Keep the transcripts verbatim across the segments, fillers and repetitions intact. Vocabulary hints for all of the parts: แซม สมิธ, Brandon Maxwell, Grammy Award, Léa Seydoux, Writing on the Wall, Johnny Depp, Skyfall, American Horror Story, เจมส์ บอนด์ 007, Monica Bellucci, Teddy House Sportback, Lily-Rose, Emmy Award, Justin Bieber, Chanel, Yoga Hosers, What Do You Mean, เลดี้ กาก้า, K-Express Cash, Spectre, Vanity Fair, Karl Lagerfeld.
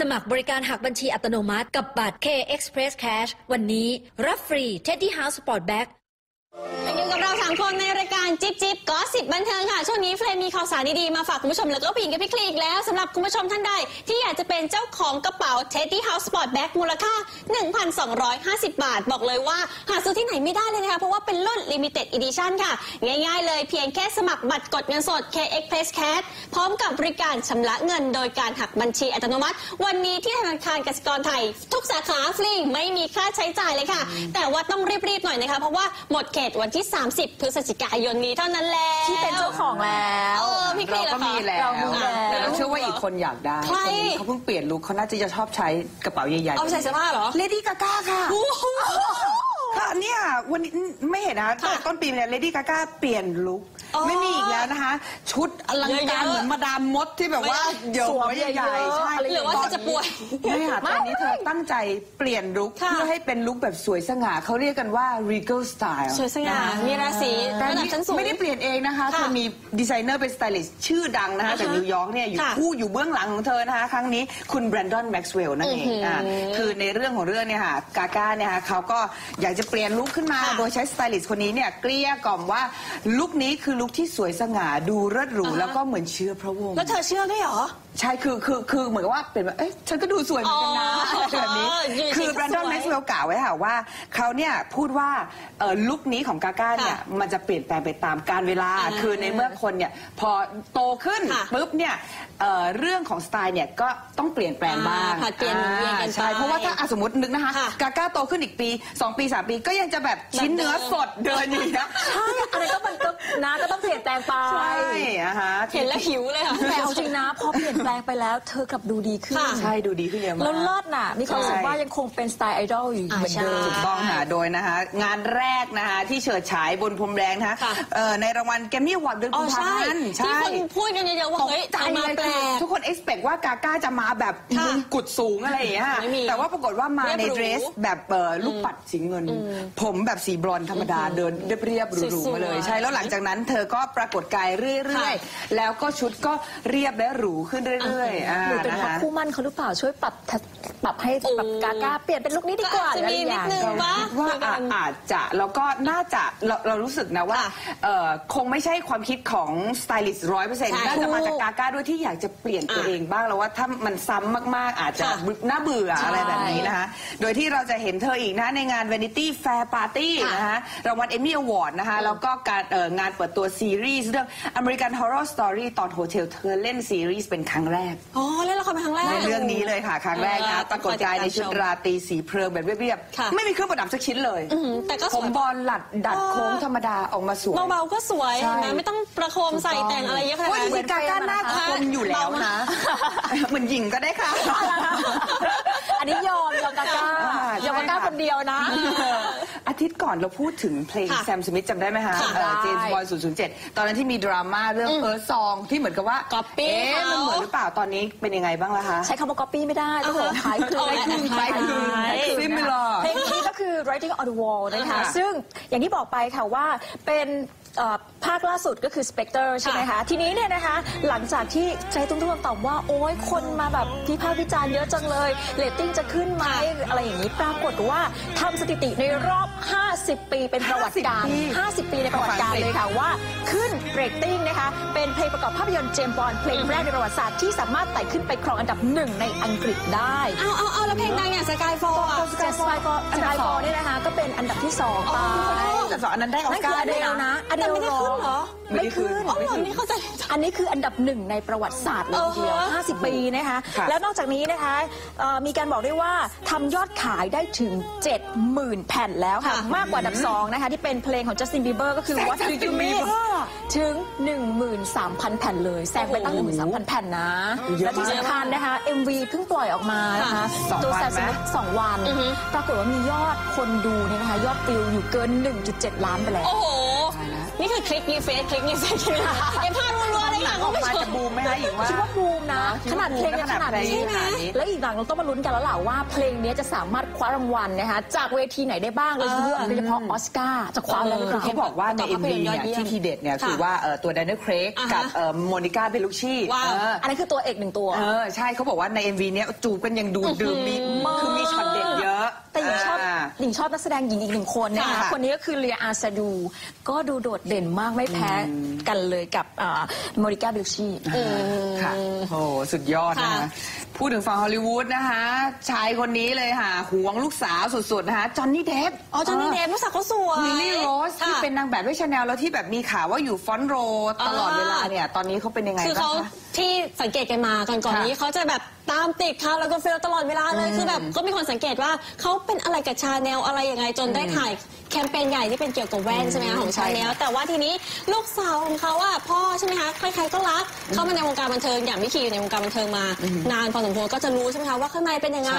สมัครบริการหักบัญชีอัตโนมัติกับบัตร K-Express Cash วันนี้รับฟรี Teddy House Sportback อยู่กับเราสามคนในรายการจิ๊บจิ๊บก็สิบบันเทิงค่ะช่วงนี้เฟรมมีข่าวสารดีๆมาฝากคุณผู้ชมแล้วก็ผู้หญิงกับพี่คลีกแล้วสำหรับคุณผู้ชมท่านใดที่อยากจะเป็นเจ้าของกระเป๋า Teddy House Sportback มูลค่า หนึ่งพันสองร้อยห้าสิบบาทบอกเลยว่าหาซื้อที่ไหนไม่ได้เลยนะคะเพราะว่าเป็นรุ่น Limited Edition ค่ะง่ายๆเลยเพียงแค่สมัครบัตรกดเงินสด K-Express Cash พร้อมกับบริการชำระเงินโดยการหักบัญชีอัตโนมัติวันนี้ที่ธนาคารกสิกรไทยทุกสาขาฟรีไม่มีค่าใช้จ่ายเลยค่ะแต่ว่าต้องรีบๆหน่อยนะคะเพราะว่าหมดเขตวันที่สามสิบพฤศจิกายนนี้เท่านั้นแล้วที่เป็นเจ้าของแล้วพี่คลีก็มีแล้วเราเชื่อว่าอีกคนอยากได้เขาเพิ่งเปลี่ยนลุคเขาน่าจะจะชอบใช้กระเป๋าใหญ่ๆเอาใส่เสื้อผ้าเหรอเลดี้กาก้าค่ะค่ะเนี่ยวันนี้ไม่เห็นนะต้นปีเนี่ยเลดี้กาก้าเปลี่ยนลุคไม่มีอีกแล้วนะคะชุดอลังการเหมือนมาดามมดที่แบบว่าสวยใหญ่ๆใช่หรือว่าจะป่วยไม่ค่ะตอนนี้เธอตั้งใจเปลี่ยนลุคเพื่อให้เป็นลุคแบบสวยสง่าเขาเรียกกันว่า regal style สวยสง่ามีราศีแต่ไม่ได้เปลี่ยนเองนะคะเธอมีดีไซเนอร์เป็นสไตลิสต์ชื่อดังนะคะจากนิวยอร์กเนี่ยอยู่คู่อยู่เบื้องหลังของเธอนะคะครั้งนี้คุณแบรนดอนแม็กซ์เวลล์นั่นเองคือในเรื่องของเรื่องเนี่ยค่ะกาก้าเนี่ยค่ะเขาก็อยากจะเปลี่ยนลุคขึ้นมาโดยใช้สไตลิสต์คนนี้เนี่ยเกลี้ยกล่อมว่าลุคนี้คือลุคที่สวยสง่าดูเลิศหรูแล้วก็เหมือนเชื้อพระวงศ์แล้วเธอเชื่อได้เหรอใช่คือคือคือเหมือนกับว่าเป็นแบบเอ๊ะฉันก็ดูสวยเหมือนกันนะแบบนี้คือแบรนดอนแม็กซ์เวลล์กล่าวไว้ค่ะว่าเขาเนี่ยพูดว่าลุคนี้ของกาก้าเนี่ยมันจะเปลี่ยนแปลงไปตามกาลเวลาคือในเมื่อคนเนี่ยพอโตขึ้นปุ๊บเนี่ยเรื่องของสไตล์เนี่ยก็ต้องเปลี่ยนแปลงบ้างใช่เพราะว่าถ้าสมมตินึกนะคะกาก้าโตขึ้นอีกปีสองปีสามปีก็ยังจะแบบชิ้นเนื้อสดเดินอยู่นะใช่อะไรก็มันก็นะก็ต้องเปลี่ยนแปลงไปใช่นะคะเห็นแล้วหิวเลยค่ะแต่เอาจริงนะพอเปลี่ยนแปลงไปแล้วเธอกลับดูดีขึ้นใช่ดูดีขึ้นเยอะมากแล้วเลิศน่ะมีความรู้สึกว่ายังคงเป็นสไตล์ไอดอลอยู่เหมือนเดิมถูกต้องค่ะโดยนะคะงานแรกนะคะที่เฉิดฉายบนพรมแดงนะคะในรางวัลแกรมมี่อวอร์ดเดือนกุมภาพันธ์ที่คนพูดกันเยอะๆว่าเฮ้ยจะมาแปลกทุกคนเอ็กซ์เพคว่ากาก้าจะมาแบบมงกุฎสูงอะไรอย่างเงี้ยแต่ว่าปรากฏว่ามาในเดรสแบบลูกปัดสีเงินผมแบบสีบรอนธรรมดาเดินเรียบหรูมาเลยใช่แล้วหลังจากนั้นเธอก็ปรากฏกายเรื่อยๆแล้วก็ชุดก็เรียบและหรูขึ้นเรื่อยๆหรือเป็นเพราะคู่มั่นเขาหรือเปล่าช่วยปรับปรับให้แบบกาก้าเปลี่ยนเป็นลุคนี้ดีกว่าอะไรอย่างเงี้ยว่าอาจจะแล้วก็น่าจะเรารู้สึกนะว่าคงไม่ใช่ความคิดของสไตลิสต์ร้อยเปอร์เซ็นต์น่าจะมาจากกาก้าด้วยที่อยากจะเปลี่ยนตัวเองบ้างแล้วว่าถ้ามันซ้ำมากๆอาจจะน่าเบื่ออะไรแบบนี้นะคะโดยที่เราจะเห็นเธออีกนะในงาน Vanity Fair Party นะคะรางวัล Emmy Award นะคะแล้วก็การงานเปิดตัวซีรีส์เรื่อง American Horror Story ตอน Hotel เธอเล่นซีรีส์เป็นครั้งแรกอ๋อเล่นละครเป็นครั้งแรกในเรื่องนี้เลยค่ะครั้งแรกนะปรากฏกายในชุดราตรีสีเพลิงแบบเรียบๆไม่มีเครื่องประดับสักชิ้นเลยแต่ก็ผมบอลหลัดดัดโค้งธรรมดาออกมาสวยเบาๆก็สวยนะไม่ต้องประโคมใส่แต่งอะไรเยอะขนาดนั้นกาก้าหน้าคมอยู่แล้วนะเหมือนหญิงก็ได้ค่ะอันนี้ยอมยอมกาก้ายอมกาก้าคนเดียวนะอาทิตย์ก่อนเราพูดถึงเพลงแซมสมิธจำได้ไหมคะเจมส์บอยด์ศูนย์ศูนย์เจ็ดตอนนั้นที่มีดราม่าเรื่องเอิร์ธซองที่เหมือนกับว่าก๊อปปี้มันเหมือนหรือเปล่าตอนนี้เป็นยังไงบ้างล่ะคะใช้คำว่าก๊อปปี้ไม่ได้ต้องขอคล้ายคลึงคล้ายคลึงซิมิลาร์เพลงนี้ก็คือ Writing on the Wall นะคะซึ่งอย่างที่บอกไปค่ะว่าเป็นภาคล่าสุดก็คือ Spectre ใช่ไหมคะทีนี้เนี่ยนะคะหลังจากที่ใจตุ้มตุ้มตอบว่าโอ้ยคนมาแบบที่ภาควิจารณ์เยอะจังเลยเรตติ้งจะขึ้นไหมอะไรอย่างนี้ปรากฏว่าทำสถิติในรอบห้าสิบปีเป็นประวัติการห้าสิบปีในประวัติการเลยค่ะว่าขึ้นเรตติ้งนะคะเป็นเพลงประกอบภาพยนตร์เจมส์บอนด์เพลงแรกในประวัติศาสตร์ที่สามารถไต่ขึ้นไปครองอันดับหนึ่งในอังกฤษได้เอาเอาเอาแล้วเพลงดังอย่าง Skyfall Skyfall Skyfall เนี่ยนะคะก็เป็นอันดับที่สองไปแต่สองอันนั้นได้ออสการ์ด้วยนะไม่ได้ขึ้นเหรอไม่ขึ้นอันนี้คืออันดับหนึ่งในประวัติศาสตร์เลยทีเดียวห้าสิบปีนะคะแล้วนอกจากนี้นะคะมีการบอกด้วยว่าทำยอดขายได้ถึง เจ็ดหมื่น แผ่นแล้วค่ะมากกว่าอันดับสองนะคะที่เป็นเพลงของ Justin Bieber ก็คือ What Do You Mean ถึง หนึ่งหมื่นสามพัน แผ่นเลยแซงไปตั้ง หนึ่งหมื่นสามพัน แผ่นนะและที่สำคัญนะคะ เอ็ม วี เพิ่งปล่อยออกมานะคะตัวแซมสมิธสองวันปรากฏว่ามียอดคนดูเนี่ยนะคะยอดวิวอยู่เกิน หนึ่งจุดเจ็ดล้านไปแล้วโอ้โห นี่คือคลิกยูเฟสคลิกยูเฟสกันนะไอภาพรัวๆเลยค่ะคุณผู้ชมบูมไหมคะอีกว่าคิดว่าบูมนะขนาดเพลงขนาดนี้ใช่ไหมแล้วอีกหลังเราต้องมาลุ้นกันแล้วแหละว่าเพลงนี้จะสามารถคว้ารางวัลนะคะจากเวทีไหนได้บ้างโดยเฉพาะออสการ์จะคว้าอะไรบ้างเขาบอกว่าในเอ็มวีที่ทีเด็ดเนี่ยคือว่าตัวแดนนี่เครกกับโมนิก้าเบลลูชี่อันนี้คือตัวเอกหนึ่งตัวเออใช่เขาบอกว่าใน เอ็ม วี เนี้ยจูบกันยังดูดื่มมีคือมีช็อตเด็ดเยอะแต่หญิงชอบหญิงชอบนักแสดงหญิงอีกหนึ่งคนนะคะคนนี้ก็คือเลียอาซาดูก็ดูโดดเด่นมากไม่แพ้กันเลยกับโมนิก้าเบลลูชี่ค่ะโอ้สุดยอดนะคะพูดถึงฝั่งฮอลลีวูดนะคะชายคนนี้เลยค่ะหวงลูกสาวสุดๆนะคะจอห์นนี่เดฟอ๋อจอห์นนี่เดฟลูกสาวเขาสวยลิลลี่โรสที่เป็นนางแบบด้วยชาแนลแล้วที่แบบมีข่าวว่าอยู่ฟรอนต์โรว์ตลอดเวลาเนี่ยตอนนี้เขาเป็นยังไงคือเขาที่สังเกตกันมากันก่อนนี้เขาจะแบบตามติดเขาแล้วก็เฟลตลอดเวลาเลยคือแบบก็มีคนสังเกตว่าเขาเป็นอะไรกับชาแนลอะไรยังไงจนได้ถ่ายแคมเปญใหญ่ที่เป็นเกี่ยวกับแว่นใช่ไหมคะของชาแนลแต่ว่าทีนี้ลูกสาวของเขาว่าพ่อใช่ไหมคะใครๆก็รักเขามาในวงการบันเทิงอย่างมิคีอยู่ในวงการบันเทิงมานานพอสมควรก็จะรู้ใช่ไหมคะว่าข้างในเป็นยังไง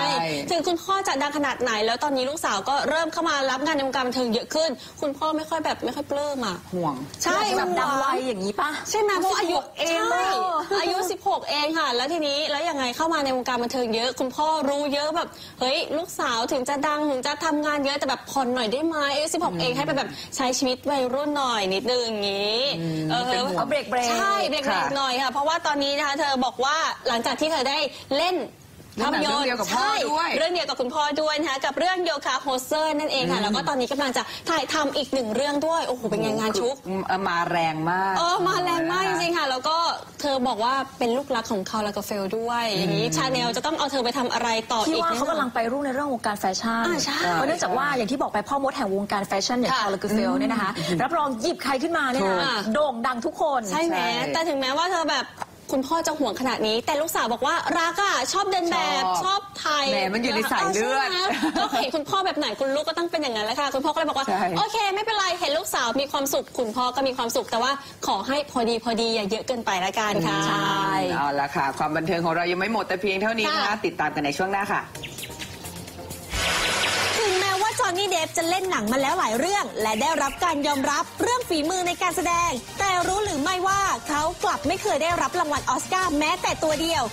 ถึงคุณพ่อจะดังขนาดไหนแล้วตอนนี้ลูกสาวก็เริ่มเข้ามารับงานในวงการบันเทิงเยอะขึ้นคุณพ่อไม่ค่อยแบบไม่ค่อยปลื้มอ่ะห่วงใช่แบบดำวัยอย่างนี้ป่ะใช่ไหมเพราะอายุเองอายุสิบหกเองค่ะแล้วทีนี้แล้วยังไงเข้ามาในวงการบันเทิงเยอะคุณพ่อรู้เยอะแบบเฮ้ยลูกสาวถึงจะดังถึงจะทำงานเยอะแต่แบบผ่อนหน่อยได้ไหมอายุสิบหกเองให้ไปแบบใช้ชีวิตวัยรุ่นหน่อยนิดนึงอย่างนี้เออเอาเบรกเบรกใช่เบรกเบรกหน่อยค่ะเพราะว่าตอนนี้นะคะเธอบอกว่าหลังจากที่เธอได้เล่นภาพยนตร์ใช่เรื่องเดียวกับคุณพ่อด้วยนะคะกับเรื่องโยคะโฮเซอร์นั่นเองค่ะแล้วก็ตอนนี้กำลังจะถ่ายทำอีกหนึ่งเรื่องด้วยโอ้โหเป็นงานชุกมาแรงมากเออมาแรงมากจริงๆค่ะแล้วก็เธอบอกว่าเป็นลูกรักของคาร์ลกาเฟลด้วยอย่างนี้ชาแนลจะต้องเอาเธอไปทำอะไรต่ออีกเขากำลังไปรุ่งในเรื่องวงการแฟชั่นเพราะเนื่องจากว่าอย่างที่บอกไปพ่อมดแห่งวงการแฟชั่นอย่างคาร์ลกาเฟลเนี่ยนะคะรับรองหยิบใครขึ้นมาเนี่ยโด่งดังทุกคนใช่ไหมแต่ถึงแม้ว่าเธอแบบคุณพ่อจะห่วงขนาดนี้แต่ลูกสาวบอกว่ารักอ่ะชอบเดินแบบชอบถ่ายแหมมันอยู่ในสายเลือดก็เห็นคุณพ่อแบบไหนคุณลูกก็ต้องเป็นอย่างนั้นแหละค่ะคุณพ่อก็เลยบอกว่าโอเคไม่เป็นไรเห็นลูกสาวมีความสุขคุณพ่อก็มีความสุขแต่ว่าขอให้พอดีพอดีอย่าเยอะเกินไปละกันค่ะใช่เอาละค่ะความบันเทิงของเรายังไม่หมดแต่เพียงเท่านี้นะคะติดตามกันในช่วงหน้าค่ะจอห์นนี่เดฟจะเล่นหนังมาแล้วหลายเรื่องและได้รับการยอมรับเรื่องฝีมือในการแสดงแต่รู้หรือไม่ว่าเขากลับไม่เคยได้รับรางวัลออสการ์แม้แต่ตัวเดียว